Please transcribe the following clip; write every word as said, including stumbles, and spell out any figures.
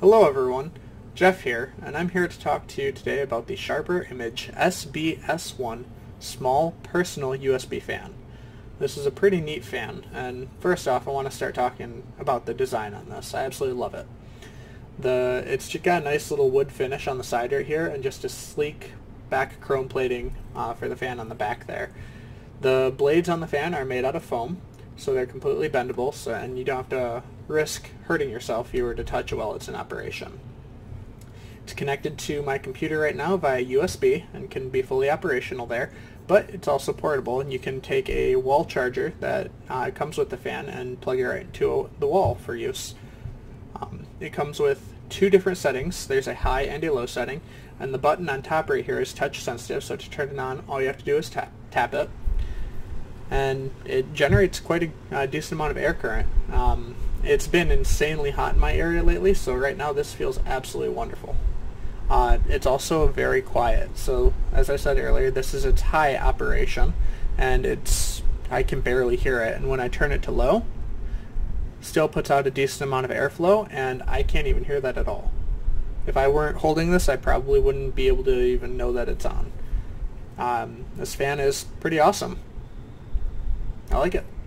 Hello everyone, Jeff here, and I'm here to talk to you today about the Sharper Image S B S one Small Personal U S B Fan. This is a pretty neat fan, and first off I want to start talking about the design on this. I absolutely love it. The It's got a nice little wood finish on the side right here, and just a sleek back chrome plating uh, for the fan on the back there. The blades on the fan are made out of foam, so they're completely bendable, so, and you don't have to risk hurting yourself if you were to touch it while it's in operation. It's connected to my computer right now via U S B and can be fully operational there, but it's also portable, and you can take a wall charger that uh, comes with the fan and plug it right into the wall for use. Um, it comes with two different settings. There's a high and a low setting, and the button on top right here is touch sensitive, so to turn it on all you have to do is tap, tap it. And it generates quite a uh, decent amount of air current. Um, it's been insanely hot in my area lately, so right now this feels absolutely wonderful. Uh, it's also very quiet, so as I said earlier, this is its high operation, and it's I can barely hear it, and when I turn it to low, still puts out a decent amount of airflow, and I can't even hear that at all. If I weren't holding this, I probably wouldn't be able to even know that it's on. Um, this fan is pretty awesome. I like it.